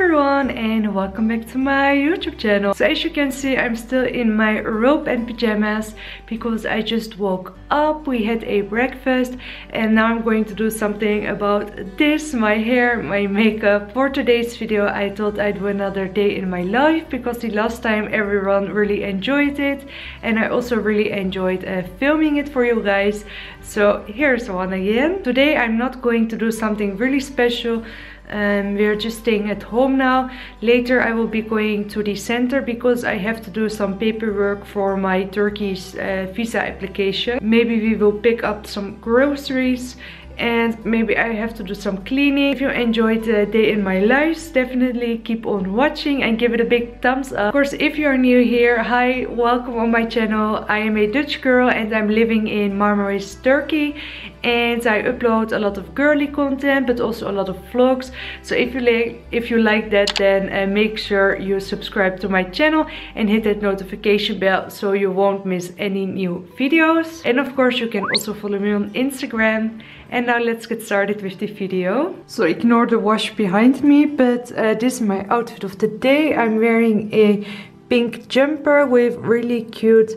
everyone and welcome back to my YouTube channel. So as you can see, I'm still in my robe and pajamas because I just woke up, we had a breakfast, and now I'm going to do something about this, my hair, my makeup. For today's video I thought I'd do another day in my life because the last time everyone really enjoyed it, and I also really enjoyed filming it for you guys. So here's one again. Today I'm not going to do something really special. We're just staying at home now. Later I will be going to the center because I have to do some paperwork for my Turkey's visa application. Maybe we will pick up some groceries and maybe I have to do some cleaning. If you enjoyed the day in my life, definitely keep on watching and give it a big thumbs up. Of course, if you're new here, hi, welcome on my channel. I am a Dutch girl and I'm living in Marmaris, Turkey. And I upload a lot of girly content, but also a lot of vlogs. So if you like that, then make sure you subscribe to my channel and hit that notification bell so you won't miss any new videos. And of course, you can also follow me on Instagram. And now let's get started with the video. So ignore the wash behind me, but this is my outfit of the day. I'm wearing a pink jumper with really cute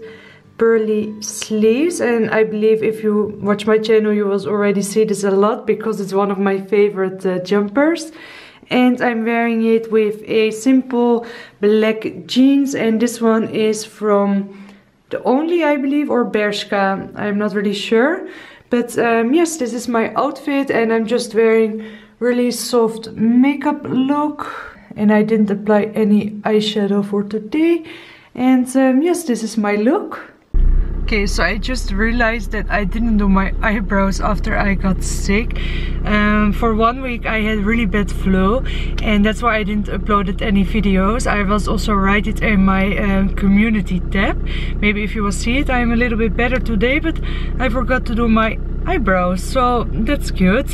pearly sleeves, and I believe if you watch my channel you will already see this a lot because it's one of my favorite jumpers. And I'm wearing it with a simple black jeans, and this one is from The Only, I believe, or Bershka, I'm not really sure. But yes, this is my outfit, and I'm just wearing really soft makeup look. And I didn't apply any eyeshadow for today. And yes, this is my look. Okay, so I just realized that I didn't do my eyebrows after I got sick. For 1 week I had really bad flu, and that's why I didn't upload any videos. I was also rated in my community tab. Maybe if you will see it, I'm a little bit better today, but I forgot to do my eyebrows, so that's cute.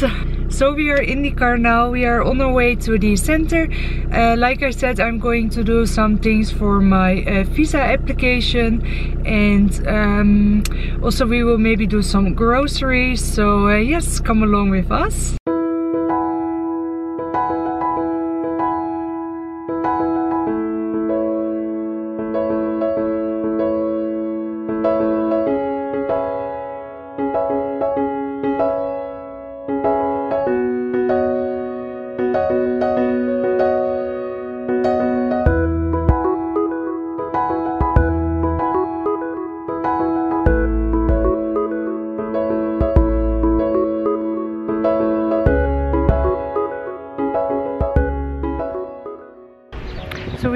So we are in the car now, we are on our way to the center. Like I said, I'm going to do some things for my visa application, and also we will maybe do some groceries, so yes, come along with us.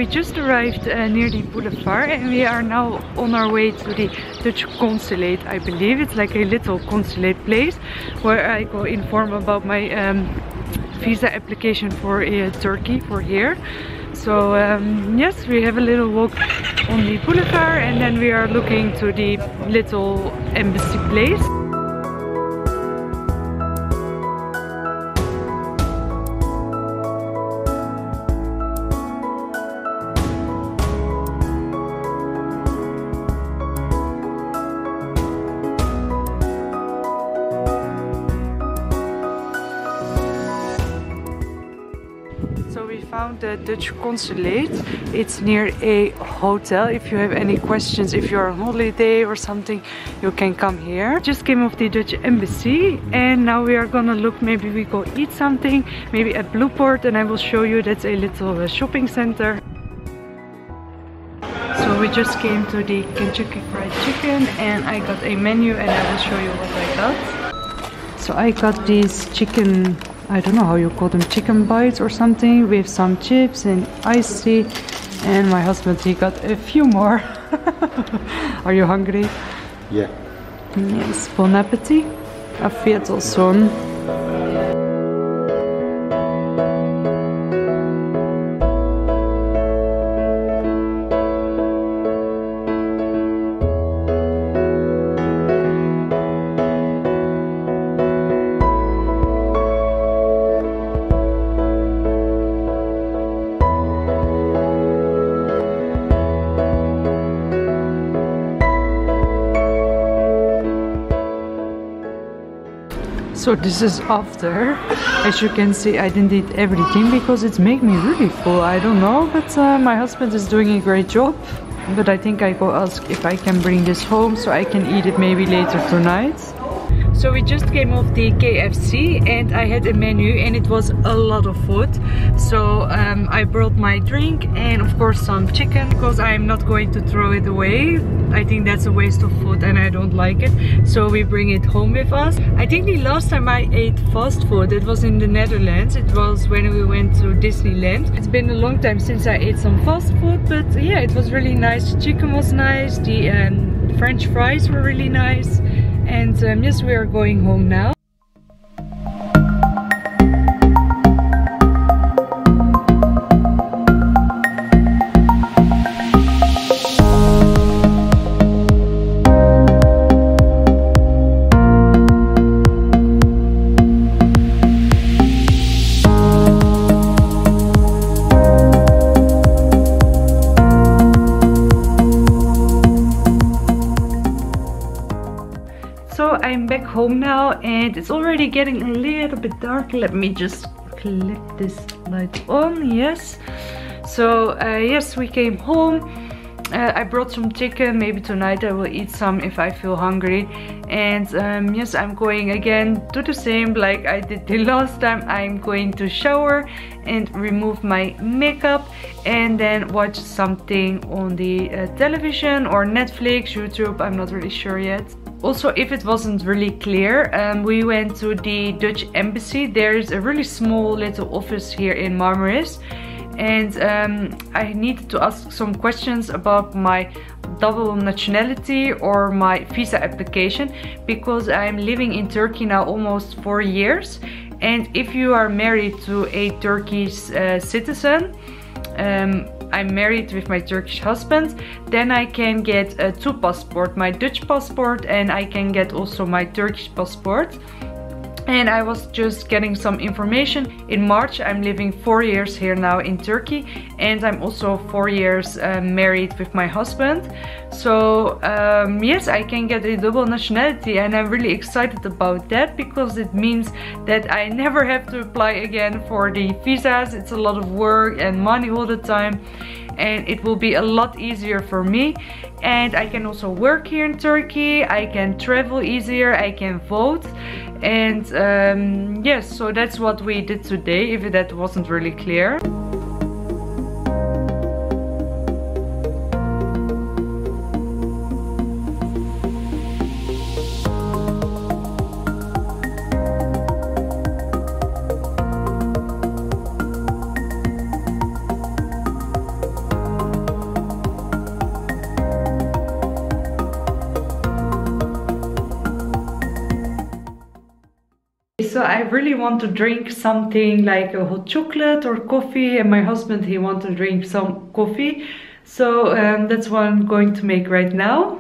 We just arrived near the boulevard, and we are now on our way to the Dutch consulate, I believe. It's like a little consulate place where I go inform about my visa application for Turkey, for here. So yes, we have a little walk on the boulevard, and then we are looking to the little embassy place. The Dutch consulate. It's near a hotel. If you have any questions, if you're on holiday or something, you can come here. Just came off the Dutch embassy, and now we are gonna look, maybe we go eat something, maybe at Blueport, and I will show you, that's a little shopping center. So we just came to the Kentucky Fried Chicken, and I got a menu, and I will show you what I got. So I got these chicken, I don't know how you call them, chicken bites or something, with some chips and iced tea. And my husband, he got a few more. Are you hungry? Yeah. Yes, bon appetit. Auf Wiedersehen. So this is after. As you can see, I didn't eat everything because it made me really full. I don't know, but my husband is doing a great job. But I think I go ask if I can bring this home so I can eat it maybe later tonight. So we just came off the KFC and I had a menu and it was a lot of food. So I brought my drink and of course some chicken because I'm not going to throw it away. I think that's a waste of food and I don't like it. So we bring it home with us. I think the last time I ate fast food, it was in the Netherlands. It was when we went to Disneyland. It's been a long time since I ate some fast food, but yeah, it was really nice. The chicken was nice, the French fries were really nice. And yes, we are going home now. I'm back home now and it's already getting a little bit dark. Let me just click this light on. Yes, so yes, we came home. I brought some chicken. Maybe tonight I will eat some if I feel hungry. And yes, I'm going again to the same like I did the last time. I'm going to shower and remove my makeup and then watch something on the television or Netflix, YouTube. I'm not really sure yet. Also, if it wasn't really clear, we went to the Dutch embassy. There's a really small little office here in Marmaris. And I needed to ask some questions about my double nationality or my visa application, because I'm living in Turkey now almost 4 years. And if you are married to a Turkish citizen, I'm married with my Turkish husband, then I can get two passports, my Dutch passport and I can get also my Turkish passport. And I was just getting some information. In March, I'm living 4 years here now in Turkey and I'm also 4 years married with my husband. So yes, I can get a double nationality and I'm really excited about that because it means that I never have to apply again for the visas. It's a lot of work and money all the time. And it will be a lot easier for me. And I can also work here in Turkey. I can travel easier. I can vote. And yes, so that's what we did today, if that wasn't really clear. So I really want to drink something like a hot chocolate or coffee, and my husband, he wants to drink some coffee. So that's what I'm going to make right now.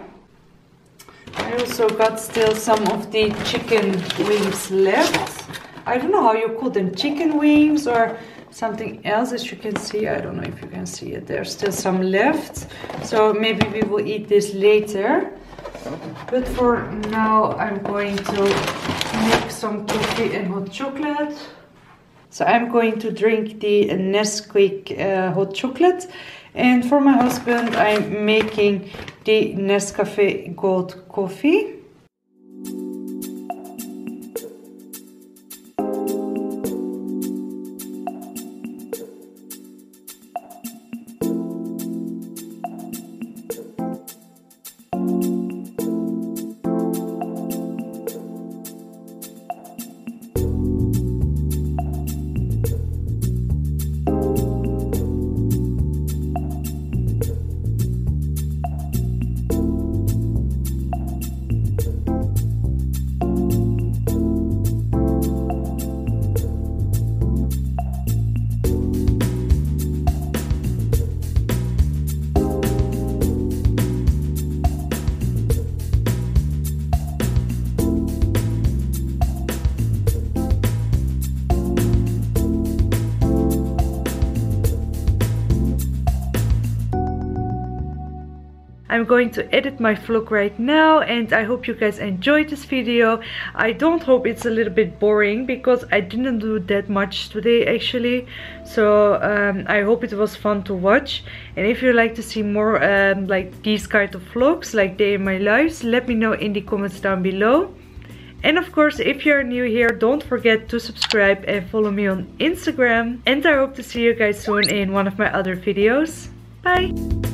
I also got still some of the chicken wings left. I don't know how you call them, chicken wings or something else, as you can see. I don't know if you can see it. There's still some left. So maybe we will eat this later. But for now, I'm going to make some coffee and hot chocolate. So I'm going to drink the Nesquik hot chocolate, and for my husband I'm making the Nescafé gold coffee. I'm going to edit my vlog right now, and I hope you guys enjoyed this video. I don't hope it's a little bit boring, because I didn't do that much today actually. So I hope it was fun to watch. And if you like to see more like these kind of vlogs, like day in my lives, let me know in the comments down below. And of course, if you're new here, don't forget to subscribe and follow me on Instagram. And I hope to see you guys soon in one of my other videos. Bye!